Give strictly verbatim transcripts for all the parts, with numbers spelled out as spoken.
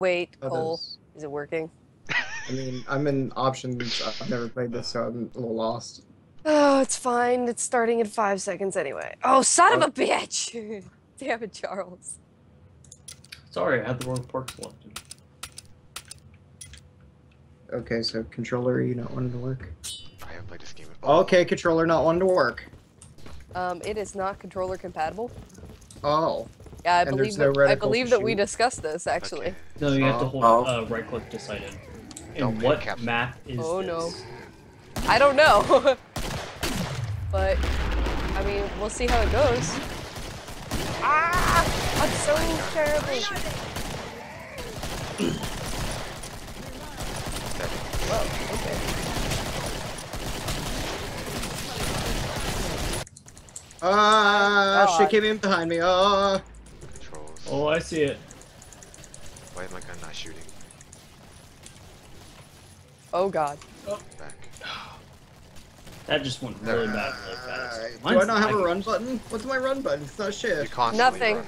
Wait, oh, Cole, is... is it working? I mean, I'm in options. I've never played this, so I'm a little lost. Oh, it's fine. It's starting in five seconds anyway. Oh, son oh. of a bitch! Damn it, Charles. Sorry, I had the wrong port selected. Okay, so controller, you not wanting to work? I haven't played this game at all. Okay, controller not wanting to work. Um, it is not controller compatible. Oh. Yeah, I and believe, no that, I believe that we discussed this, actually. Okay. No, you have to hold oh. uh, right-click to sign in. And what captain. map is Oh, this? no. I don't know. But, I mean, we'll see how it goes. Ah! I'm so terrible. Whoa, okay. Ah, oh, shit came in behind me. Ah. Controls. Oh, I see it. Why is my gun not shooting? Oh god. Oh. Back. That just went really bad. Really uh, do I not have I a run just... button? What's my run button? It's not shit. Nothing. Run.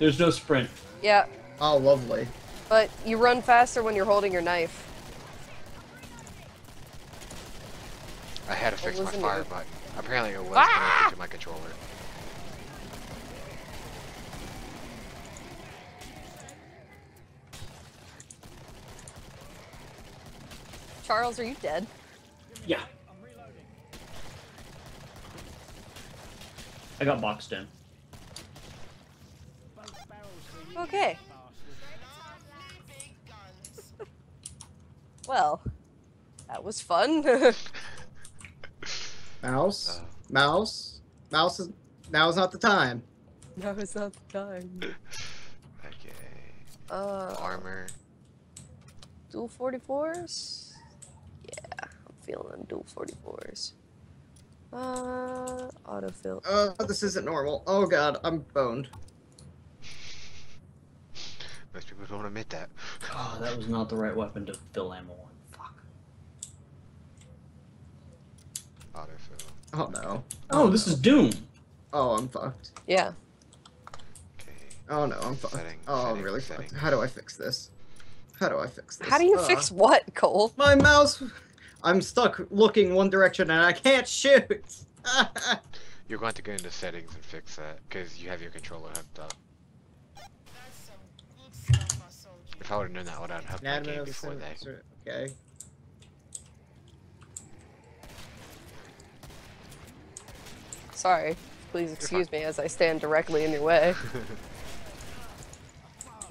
There's no sprint. Yeah. Oh, lovely. But you run faster when you're holding your knife. I had to fix my fire it? button. Apparently it was ah! connected to my controller. Charles, are you dead? Yeah. I'm reloading. I got boxed in. Okay. Well, that was fun. Mouse, uh, mouse, mouse is, now is not the time. Now is not the time. Okay. Uh, Armor. Dual forty-fours? Yeah, I'm feeling dual forty-fours. Uh, autofill. Oh, uh, this isn't normal. Oh god, I'm boned. Most people don't admit that. Oh, that was not the right weapon to fill ammo on. Fuck. Autofill. Oh no. Oh, oh this no. is Doom. Oh, I'm fucked. Yeah. Okay. Oh no, I'm fucked. Setting, oh, setting, I'm really setting. fucked. How do I fix this? How do I fix this? How do you uh, fix what, Cole? My mouse. I'm stuck looking one direction and I can't shoot. You're going to go into settings and fix that because you have your controller hooked up. If I would have known that, I would have hooked my game before that. Okay. Sorry, please excuse me as I stand directly in your way.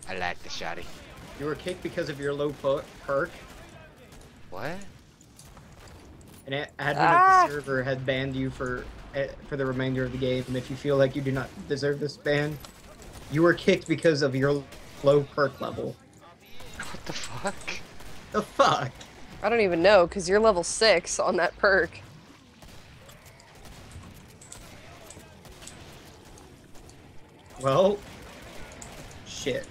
I like the shotty. You were kicked because of your low perk. What? An admin ah. of the server had banned you for for the remainder of the game, and if you feel like you do not deserve this ban, you were kicked because of your low perk level. What the fuck? The fuck? I don't even know, because you're level six on that perk. Well, shit.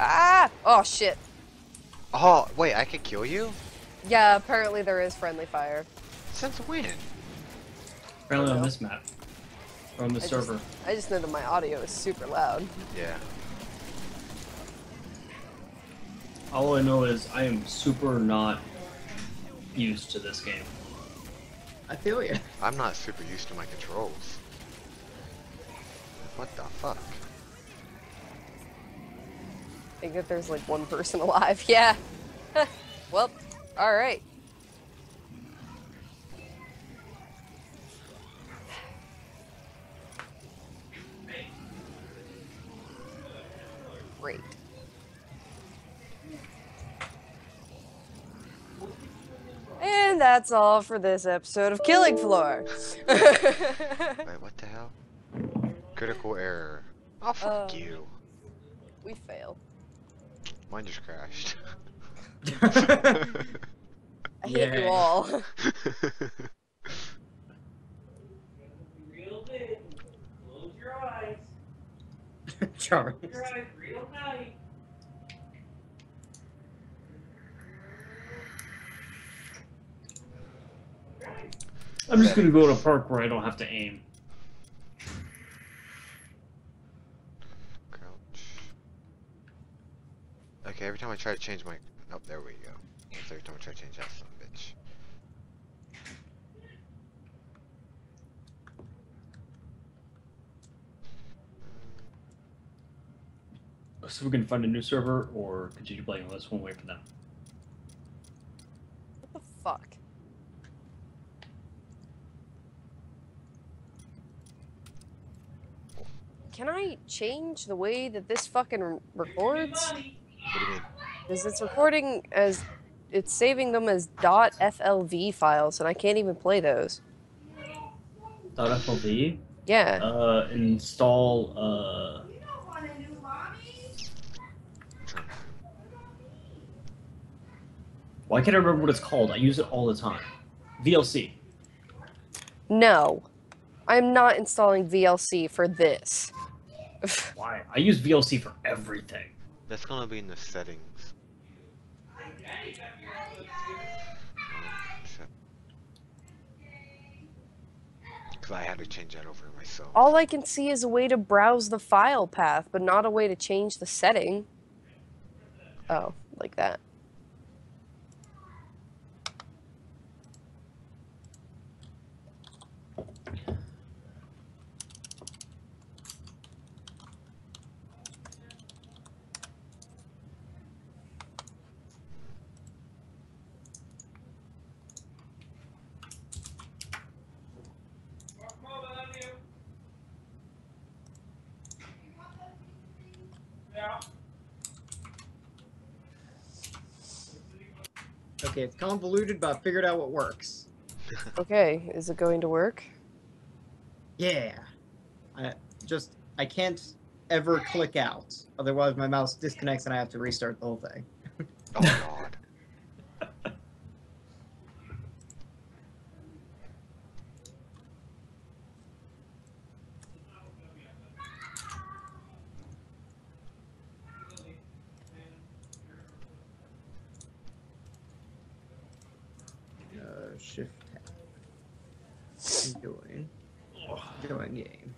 Ah! Oh, shit. Oh, wait, I could kill you? Yeah, apparently there is friendly fire. Since when? Apparently on this map. Or on the I server. Just, I just know that my audio is super loud. Yeah. All I know is I am super not used to this game. I feel you. I'm not super used to my controls. What the fuck? I think that there's like one person alive. Yeah. Well, alright. Great. And that's all for this episode of Killing Floor. Wait, what the hell? Critical error. Oh, fuck uh, you. We failed. Mine just crashed. I hate yeah. you all. Real big. Close your eyes. Charles. Close your eyes real tight. I'm just gonna go to a park where I don't have to aim. Crouch. Okay, every time I try to change my... Oh, there we go. Every time I try to change that son of a bitch. So we can find a new server or continue playing on this one way for them. What the fuck? Can I change the way that this fucking records? What do you mean? Because it's recording as... It's saving them as .flv files, and I can't even play those. .flv? Yeah. Uh, install, uh... Why can't I remember what it's called? I use it all the time. V L C. No. I'm not installing V L C for this. Why? I use V L C for everything. That's gonna be in the settings. Because I had to change that over myself. All I can see is a way to browse the file path, but not a way to change the setting. Oh, like that. Okay, it's convoluted, but I figured out what works. Okay, is it going to work? Yeah. I just, I can't ever click out. Otherwise, my mouse disconnects and I have to restart the whole thing. Oh, God. Shift tab. Join. Join game.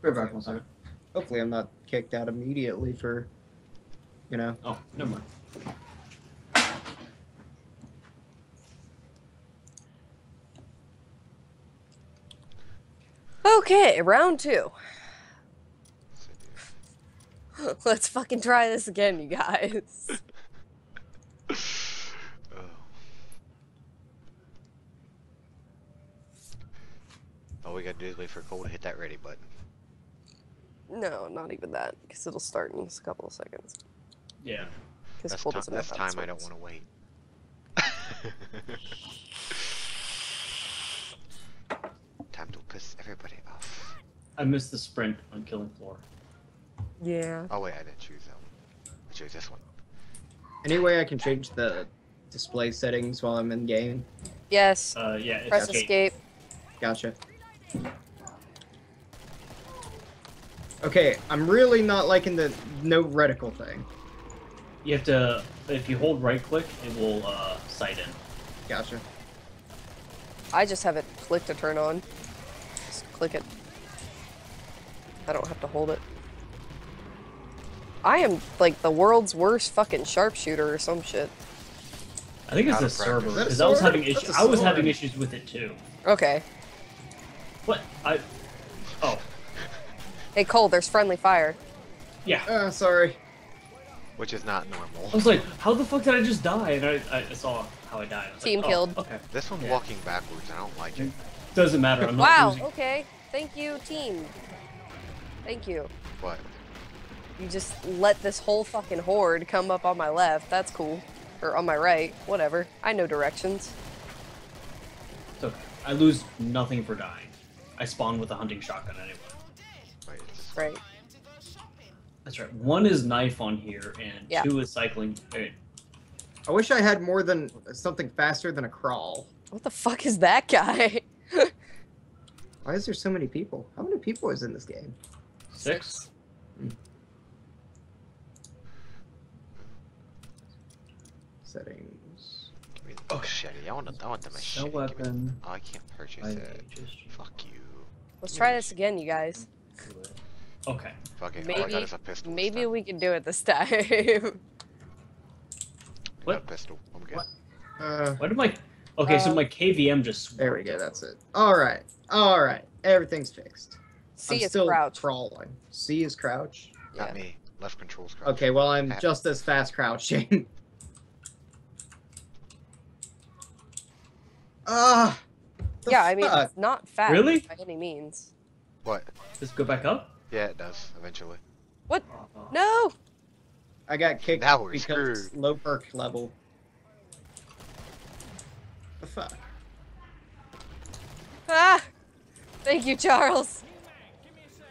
We're back one second. Hopefully I'm not kicked out immediately for, you know. Oh, never mind. Okay, round two. Let's fucking try this again, you guys. All we gotta do is wait for Cole to hit that ready button. No, not even that, because it'll start in just a couple of seconds. Yeah. Because Cole doesn't have that time. I don't want to wait. Time to piss everybody off. I missed the sprint on Killing Floor. Yeah. Oh wait, I didn't choose that one. I chose this one. Any way I can change the display settings while I'm in game? Yes. Uh, yeah. It's Press escape. escape. Gotcha. Okay, I'm really not liking the no reticle thing. You have to, if you hold right click, it will uh, sight in. Gotcha. I just have it click to turn on. Just click it. I don't have to hold it. I am like the world's worst fucking sharpshooter or some shit. I think it's the server, because I was having issues. I was having issues with it too. Okay. What? I... Oh. Hey, Cole, there's friendly fire. Yeah. Uh, sorry. Which is not normal. I was like, how the fuck did I just die? And I, I saw how I died. I was Team like, oh, killed. Okay. This one's yeah. walking backwards. I don't like it. Doesn't matter. I'm not wow, losing. Okay. Thank you, team. Thank you. What? You just let this whole fucking horde come up on my left. That's cool. Or on my right. Whatever. I know directions. It's okay. I lose nothing for dying. I spawn with a hunting shotgun anyway. Right. That's right. One is knife on here, and yeah. two is cycling. Right. I wish I had more than something faster than a crawl. What the fuck is that guy? Why is there so many people? How many people is in this game? Six. Mm. Settings. Oh shit, I want to, I want the machine. No weapon. Oh, I can't purchase I it. Just... Fuck you. Let's try this again, you guys. Okay. Fucking maybe, all I got is a pistol. Maybe we can do it this time. What? I got a pistol. I'm good. What? Uh, what did my... Okay, uh, so my K V M just... There we go, that's it. Alright, alright. Everything's fixed. C I'm is still crouch. Crawling. C is crouch? Not yeah. me. Left control's crouch. Okay, well I'm just as fast crouching. Ah! uh, yeah, fuck? I mean, it's not fast really? by any means. What? Does it go back up? Yeah, it does, eventually. What? No! I got kicked now we're because screwed. Low perk level. The fuck? Ah! Thank you, Charles!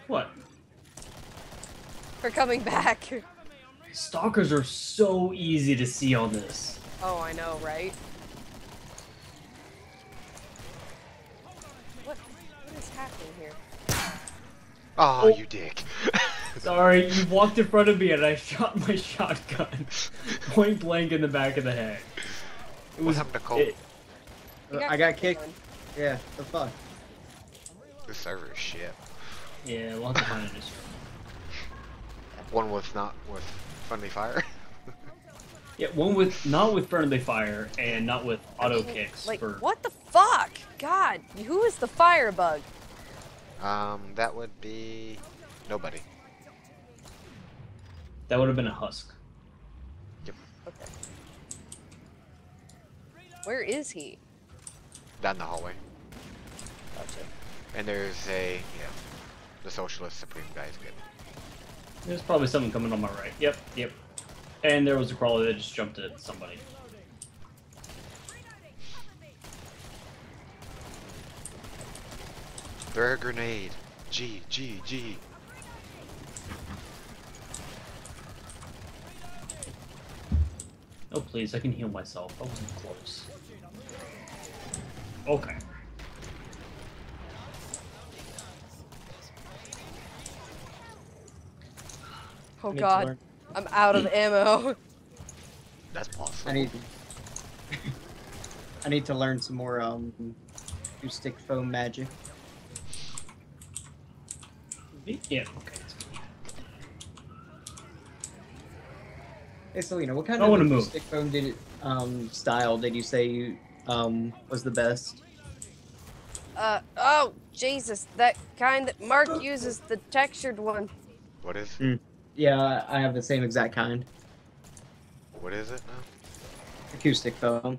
What? For coming back. Stalkers are so easy to see on this. Oh, I know, right? What, what is happening here? Oh, oh. you dick. Sorry, you walked in front of me and I shot my shotgun. Point blank in the back of the head. It was happened to Cole? It, got I got kicked. One. Yeah, the fuck. The server is shit. Yeah, we'll have to find a new server. One with not with friendly fire. Yeah, one with not with friendly fire and not with auto kicks. Like for... what the fuck? God, who is the firebug? Um, that would be nobody. That would have been a husk. Yep. Okay. Where is he? Down the hallway. Gotcha. And there's a yeah, the socialist supreme guy is good. There's probably something coming on my right. Yep, yep. And there was a crawler that just jumped at somebody. Throw a grenade. G, G, G. Oh please, I can heal myself. I wasn't close. Okay. Oh god, I'm out of ammo. That's possible. I need, I need to learn some more um, two-stick foam magic. Yeah, okay. Hey Selena, what kind I of two-stick foam did it, um, style did you say you, um, was the best? Uh, oh, Jesus, that kind that Mark uses, the textured one. What is it? Mm. Yeah, I have the same exact kind. What is it now? Acoustic foam.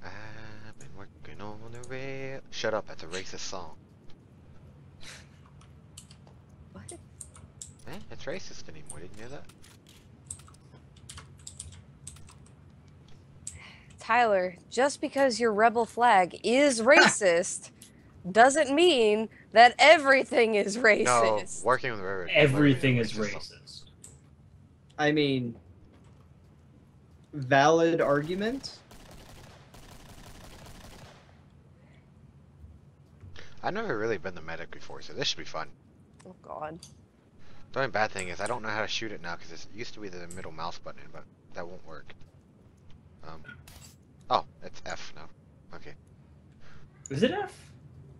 I've been working on the rail. Shut up, that's a racist song. What? Man, it's racist anymore, didn't you know that? Tyler, just because your rebel flag is racist doesn't mean that everything is racist. No, working with everything, everything is racist. racist. I mean, valid argument. I've never really been the medic before, so this should be fun. Oh god. The only bad thing is I don't know how to shoot it now because it used to be the middle mouse button, but that won't work. Um. Oh, it's F now. Okay. Is it F?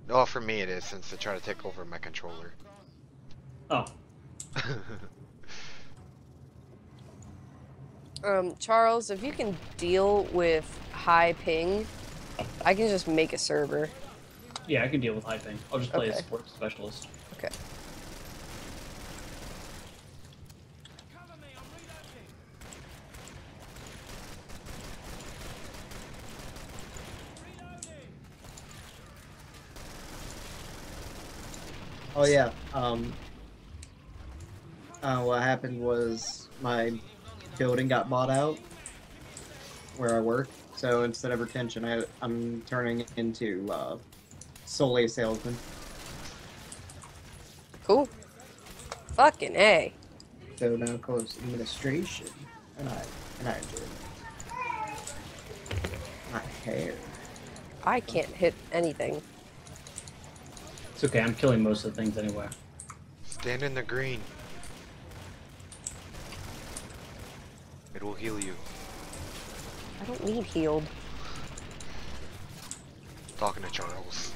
Oh, for me it is, since they try to take over my controller. Oh. um, Charles, if you can deal with high ping, I can just make a server. Yeah, I can deal with high ping. I'll just play okay. as a support specialist. Okay. Oh yeah, um, uh, what happened was my building got bought out where I work, so instead of retention, I, I'm turning into uh, solely a salesman. Cool. Fucking A. So now close administration, and I, and I enjoy my hair. I can't hit anything. It's okay, I'm killing most of the things anyway. Stand in the green. It will heal you. I don't need healed. Talking to Charles.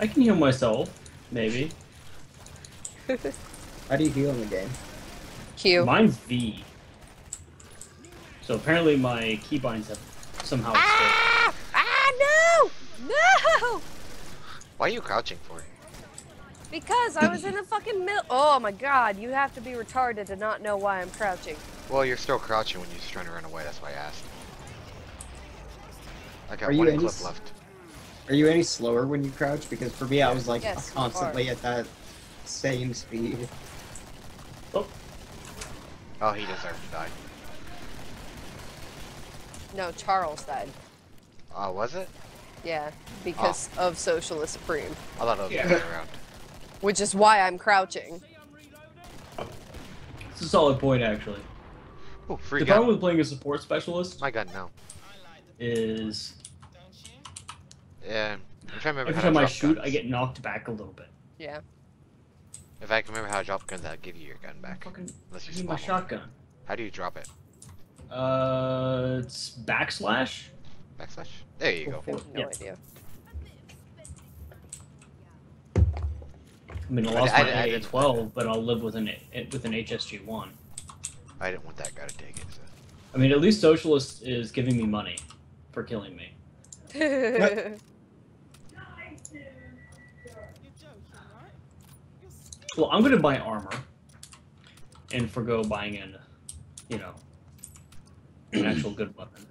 I can heal myself, maybe. How do you heal in the game? Q. Mine's V. So apparently my keybinds have somehow ah! escaped. Ah, no! No! Why are you crouching for it? Because I was in the fucking middle. Oh my god, you have to be retarded to not know why I'm crouching. Well, you're still crouching when you're just trying to run away, that's why I asked. I got one clip left. Are you any slower when you crouch? Because for me, I was like yes, constantly at that same speed. Oh. Oh, he deserved to die. No, Charles died. Oh, uh, was it? Yeah, because oh. of Socialist Supreme. I thought it was yeah. the other way around. Which is why I'm crouching. It's a solid point, actually. Ooh, free the gun. problem with playing a support specialist. My gun now. Is. Yeah. I'm trying to remember Every how time to I shoot, guns. I get knocked back a little bit. Yeah. If I can remember how to drop guns, I'll give you your gun back. Fucking, Unless you I need my shotgun. One. How do you drop it? Uh, it's backslash. Backslash. There you go. I have no yep. idea. I mean, I lost I, my I, I, A twelve, but I'll live with an with an H S G one. I didn't want that guy to take it. So. I mean, at least Socialist is giving me money for killing me. Well, I'm gonna buy armor and forgo buying an, you know, an actual good weapon.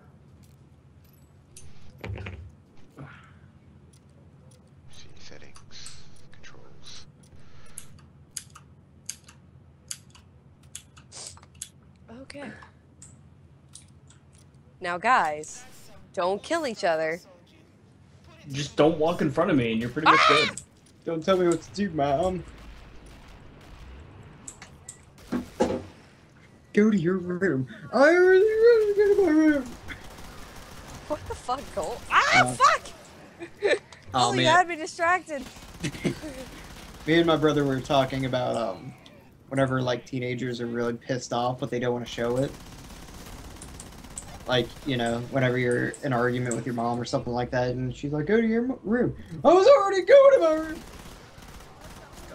See settings, controls. Okay. Now, guys, don't kill each other. Just don't walk in front of me, and you're pretty much ah! good. Don't tell me what to do, Mom. Go to your room. I already ran to go to my room. What the fuck, Cole? Ah, uh, fuck! Oh, man. You had me distracted. Me and my brother were talking about um, whenever like teenagers are really pissed off, but they don't want to show it. Like, you know, whenever you're in an argument with your mom or something like that, and she's like, go to your room. I was already going to my room!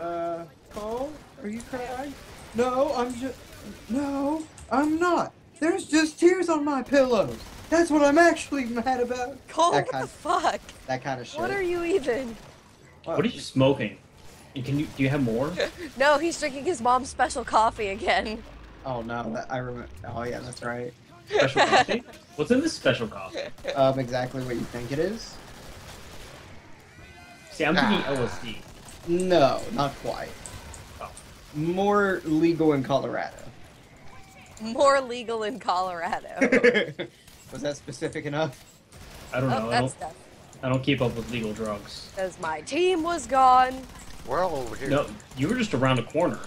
Uh, Cole, are you crying? No, I'm just... No, I'm not. There's just tears on my pillows. That's what I'm actually mad about. Cole, what the fuck? That kind of shit. What are you even? What are you smoking? Can you, do you have more? No, he's drinking his mom's special coffee again. Oh, no, that, I remember. Oh, yeah, that's right. Special coffee? What's in this special coffee? Um, exactly what you think it is. See, I'm thinking ah. L S D. No, not quite. Oh. More legal in Colorado. More legal in Colorado. Was that specific enough? I don't oh, know. That's I, don't, I don't keep up with legal drugs. Because my team was gone. We're all over here. No, you were just around a corner.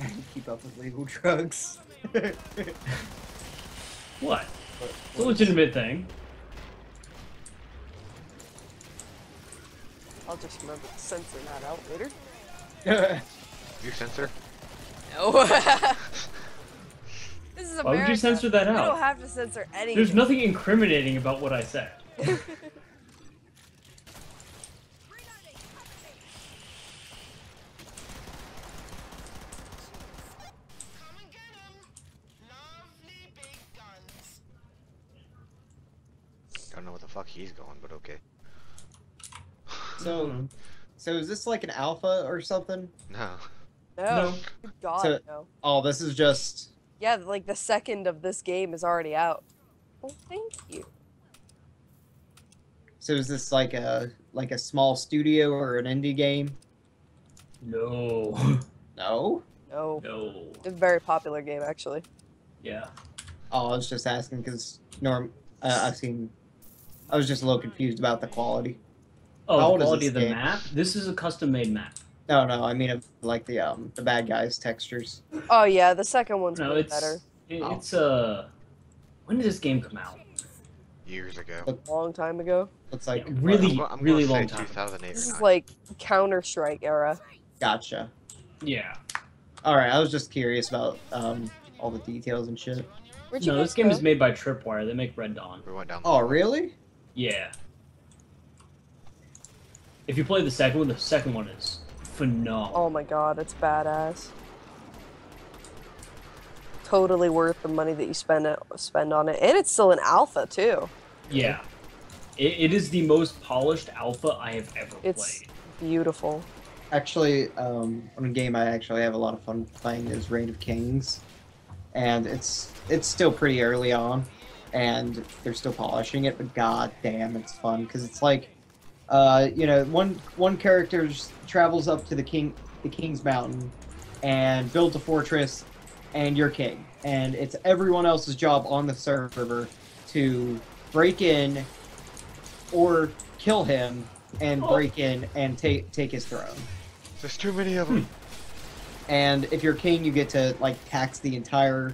I didn't keep up with legal drugs. What? It's a legitimate thing. I'll just remember to censor that out later. You censor? No. This is America. Why would you censor that out? You don't have to censor anything. There's nothing incriminating about what I said. I don't know what the fuck he's going, but okay. So, so is this like an alpha or something? No. No. No. God, so, no. Oh, this is just... Yeah, like the second of this game is already out. Well, thank you. So is this like a like a small studio or an indie game? No. No? No. No. It's a very popular game, actually. Yeah. Oh, I was just asking because Norm, uh, I've seen... I was just a little confused about the quality. Oh, the quality of the map? This is a custom-made map. No, no, I mean like the um the bad guys textures. Oh yeah, the second one's no, it's, better. It, oh. It's uh, when did this game come out? Years ago. A long time ago. It's like yeah, really, I'm really I'm long time. This is like Counter-Strike era. Gotcha. Yeah. All right, I was just curious about um, all the details and shit. Where'd you no, this game go? is made by Tripwire. They make Red Dawn. We went down oh, road. really? Yeah. If you play the second one, the second one is phenomenal. Oh my god, that's badass. Totally worth the money that you spend it, spend on it, and it's still an alpha too. Yeah, it, it is the most polished alpha I have ever it's played. It's beautiful. Actually, um, one game I actually have a lot of fun playing is Reign of Kings, and it's it's still pretty early on, and they're still polishing it. But god damn, it's fun because it's like, uh, you know, one one character travels up to the king the King's Mountain, and builds a fortress. And you're king, and it's everyone else's job on the server to break in or kill him and oh. break in and take take his throne. There's too many of them. And if you're king, you get to like tax the entire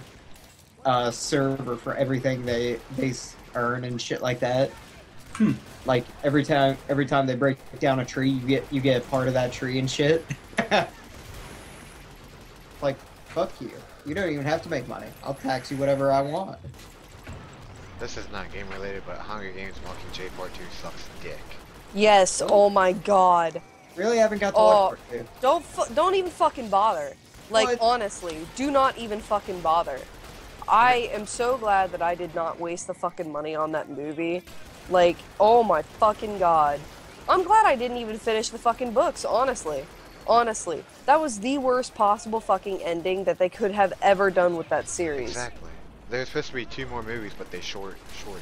uh, server for everything they they earn and shit like that. Hmm. Like every time every time they break down a tree, you get you get a part of that tree and shit. Like fuck you. You don't even have to make money. I'll tax you whatever I want. This is not game related, but Hunger Games Mockingjay Part two sucks dick. Yes, oh my god. Really haven't got to oh, watch Part two. Don't fu don't even fucking bother. Like what? Honestly, do not even fucking bother. I am so glad that I did not waste the fucking money on that movie. Like, oh my fucking god. I'm glad I didn't even finish the fucking books, honestly. Honestly, that was the worst possible fucking ending that they could have ever done with that series. Exactly. There's supposed to be two more movies, but they short shorted.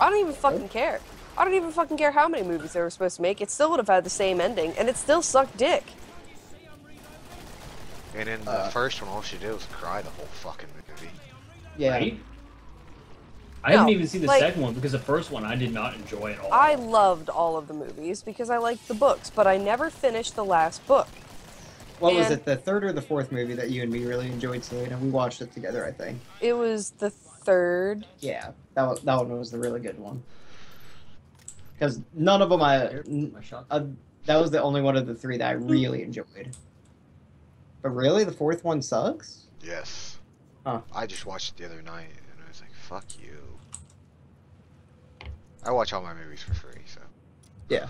I don't even fucking care. I don't even fucking care how many movies they were supposed to make. It still would have had the same ending, and it still sucked dick. And in the uh, first one, all she did was cry the whole fucking movie. Yeah. Right? I no, haven't even seen the like, second one because the first one I did not enjoy at all. I loved all of the movies because I liked the books, but I never finished the last book. What and was it, the third or the fourth movie that you and me really enjoyed, Selena? We watched it together, I think. It was the third. Yeah, that was, that one was the really good one. Because none of them I, I... That was the only one of the three that I really enjoyed. But really, the fourth one sucks? Yes. Huh. I just watched it the other night and I was like, fuck you. I watch all my movies for free, so... Yeah.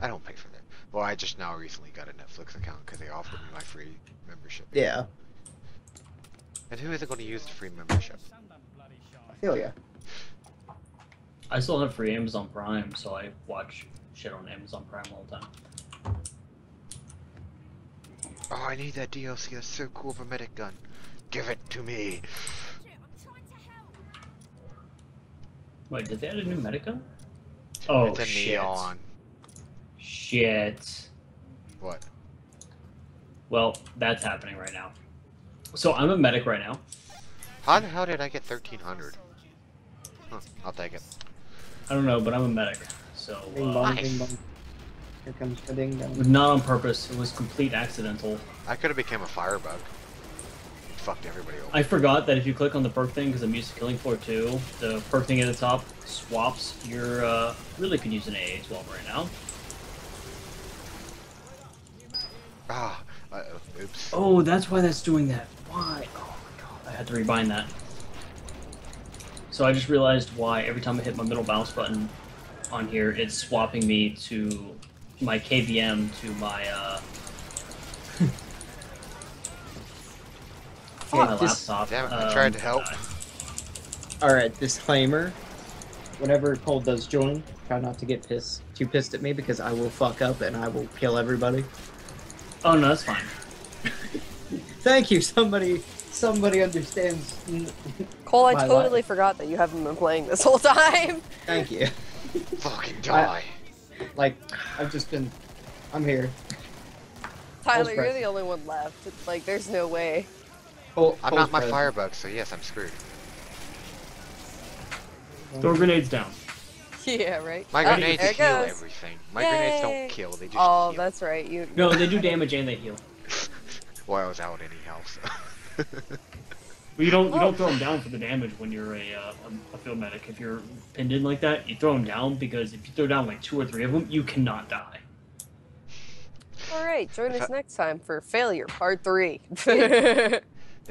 I don't pay for that. Well, I just now recently got a Netflix account because they offered me my free membership. Yeah. And who isn't going to use the free membership? I feel ya. I still have free Amazon Prime, so I watch shit on Amazon Prime all the time. Oh, I need that D L C. That's so cool for Medic Gun. Give it to me. Wait, did they add a new Medica? Oh, it's a shit. Neon. Shit. What? Well, that's happening right now. So I'm a medic right now. How, how did I get thirteen hundred? Huh, I'll take it. I don't know, but I'm a medic. So, uh, bing bong, nice. Bing bong. Here comes the ding dong. It was not on purpose. It was complete accidental. I could have become a firebug. Fucked everybody over. I forgot that if you click on the perk thing, because I'm used to Killing Floor two, the perk thing at the top swaps your, uh, really could use an A A twelve right now. Ah, uh, oops. Oh, that's why that's doing that. Why? Oh my god, I had to rebind that. So I just realized why every time I hit my middle mouse button on here, it's swapping me to my K V M to my, uh... Okay, oh, this, damn it, I tried um, to help. Alright, disclaimer. Whenever Cole does join, try not to get pissed, too pissed at me because I will fuck up and I will kill everybody. Oh no, that's fine. Thank you, somebody somebody understands. Cole, I totally life. forgot that you haven't been playing this whole time. Thank you. Fucking die. I, like, I've just been... I'm here. Tyler, you're the only one left. It's like, there's no way. Cole, I'm Cole's not my present. firebug, so yes, I'm screwed. Throw grenades down. Yeah, right. My oh, grenades heal goes. everything. My Yay. grenades don't kill; they just oh, heal. Oh, that's right. You. No, they do damage and they heal. Well, I was out anyhow, so. But you don't you oh. don't throw him down for the damage when you're a, uh, a field medic. If you're pinned in like that, you throw him down, because if you throw down like two or three of them, you cannot die. All right, join us next time for Failure Part Three. If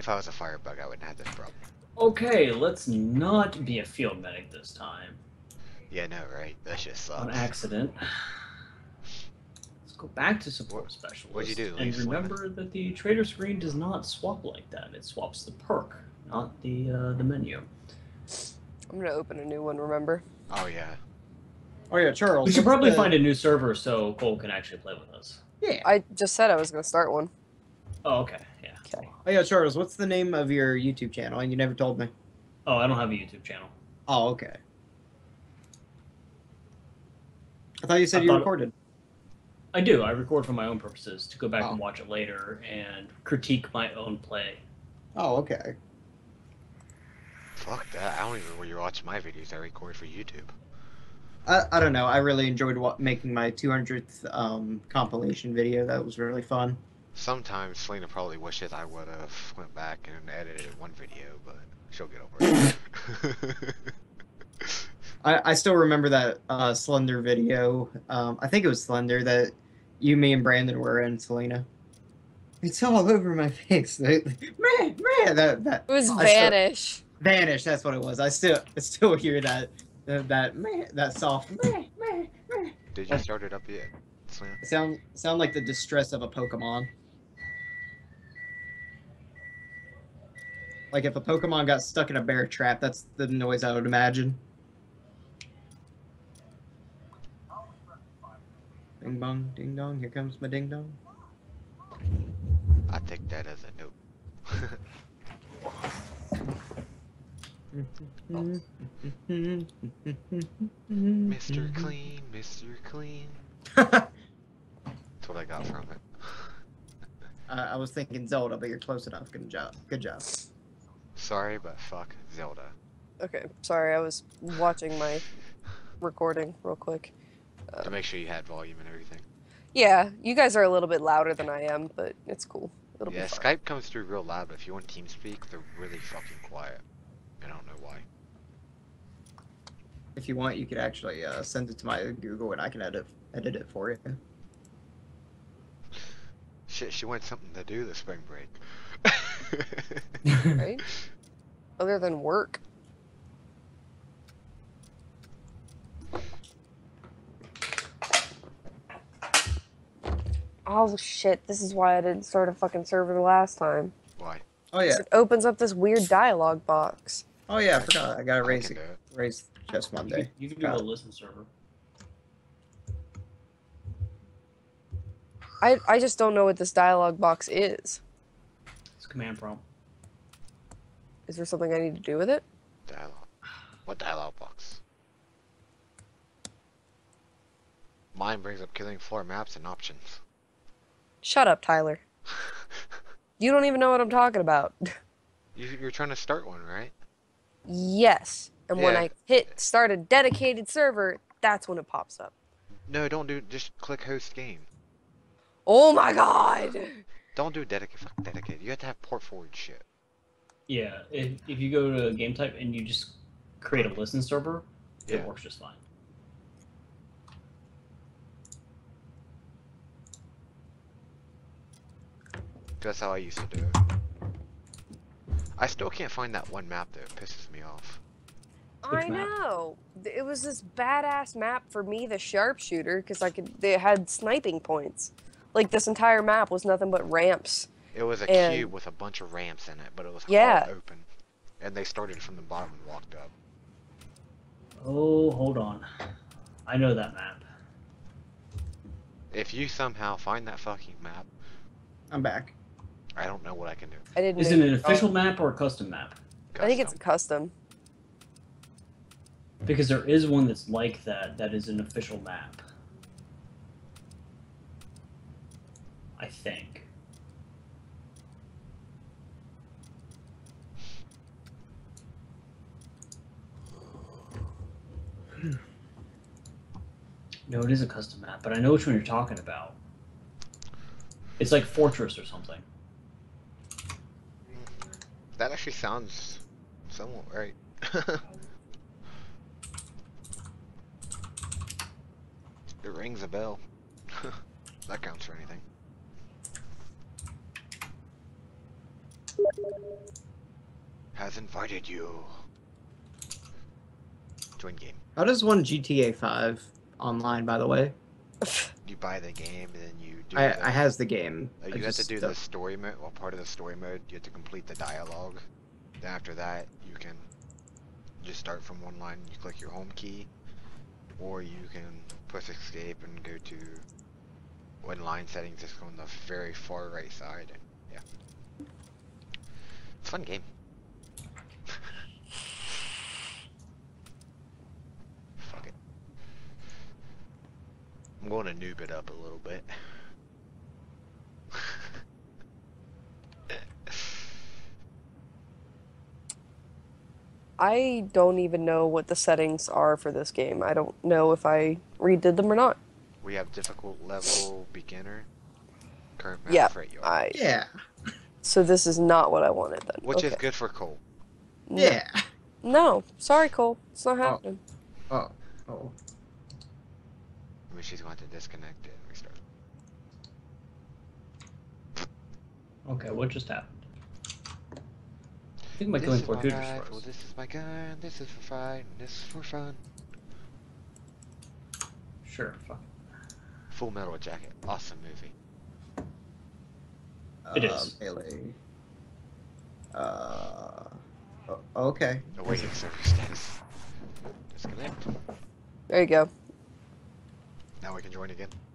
I was a firebug, I wouldn't have this problem. Okay, let's not be a field medic this time. Yeah, no, right? That just sucks. On accident. Let's go back to support what, specialist. What'd you do? And remember swimming? that the trader screen does not swap like that. It swaps the perk, not the uh, the menu. I'm gonna open a new one. Remember? Oh yeah. Oh yeah, Charles. We should probably the... find a new server so Cole can actually play with us. Yeah. I just said I was gonna start one. Oh, okay. Yeah. Okay. Oh yeah, Charles. What's the name of your YouTube channel? And you never told me. Oh, I don't have a YouTube channel. Oh, okay. I thought you said I you recorded. It... I do. I record for my own purposes to go back oh. and watch it later and critique my own play. Oh, okay. Fuck that. I don't even really watch my videos. I record for YouTube. I, I don't know. I really enjoyed wa making my two hundredth um, compilation video. That was really fun. Sometimes Selena probably wishes I would have went back and edited one video, but she'll get over it. I, I still remember that uh, Slender video. Um, I think it was Slender that you, me, and Brandon were in, Selena. It's all over my face. Man, man, that, that it was I Vanish. Still, Vanish, that's what it was. I still, I still hear that. That meh, that soft meh, meh, meh. Did you start it up yet? It sound sound like the distress of a Pokemon. Like if a Pokemon got stuck in a bear trap, that's the noise I would imagine. Ding bong, ding dong, here comes my ding dong. I take that as a nope. Oh. Mister Clean, Mister Clean. That's what I got from it. uh, I was thinking Zelda, but you're close enough. Good job. Good job. Sorry, but fuck Zelda. Okay, sorry. I was watching my recording real quick. Uh, to make sure you had volume and everything. Yeah, you guys are a little bit louder than I am, but it's cool. It'll yeah, be Skype comes through real loud, but if you want TeamSpeak, they're really fucking quiet. I don't know why. If you want, you could actually uh, send it to my Google and I can edit edit it for you. Shit, she wants something to do this spring break. Right? Other than work. Oh shit, this is why I didn't start a fucking server the last time. Why? Oh yeah. It opens up this weird dialogue box. Oh yeah, I forgot. I gotta raise it. Raise just Monday. You can, you can do a listen server. I I just don't know what this dialogue box is. It's a command prompt. Is there something I need to do with it? Dialogue. What dialogue box? Mine brings up Killing Floor maps and options. Shut up, Tyler. You don't even know what I'm talking about. You're trying to start one, right? Yes. And yeah. When I hit start a dedicated server, that's when it pops up. No, don't do, just click host game. Oh my god! Don't do dedicated, fuck dedicated. You have to have port forward shit. Yeah, if, if you go to game type and you just create a listen server, yeah. It works just fine. That's how I used to do it. I still can't find that one map though. It pisses me off. Which I map? know. It was this badass map for me, the sharpshooter, because I could. They had sniping points. Like this entire map was nothing but ramps. It was a and... cube with a bunch of ramps in it, but it was yeah. all open. And they started from the bottom and walked up. Oh, hold on. I know that map. If you somehow find that fucking map, I'm back. I don't know what I can do. I didn't Is it an official map or a custom map? Custom. I think it's a custom. Because there is one that's like that, that is an official map. I think. No, it is a custom map, but I know which one you're talking about. It's like Fortress or something. That actually sounds somewhat right. It rings a bell. That counts for anything. Has invited you. Join game. How does one G T A five online, by the way? You buy the game and then you do I, the, I has the game. Uh, you I have to do don't. the story mode, well, part of the story mode. You have to complete the dialogue. Then after that, you can just start from one line. You click your home key, or you can press escape and go to one line settings. Just go on the very far right side. Yeah. It's a fun game. Fuck it. I'm going to noob it up a little bit. I don't even know what the settings are for this game. I don't know if I redid them or not. We have difficult level, beginner, current map, yeah, freight yard. I, yeah. So this is not what I wanted then. Which okay. is good for Cole. No. Yeah. No. Sorry, Cole. It's not happening. Oh. Oh. oh. I mean, she's going to disconnect it and restart. Okay, what just happened? I think my Killing Floor two just froze. Well, this is my gun, this is for fun, this is for fun. Sure, fuck. Full Metal Jacket, awesome movie. It uh, is. Melee. Uh. Okay. No waiting circumstance. Disconnect. There you go. Now we can join again.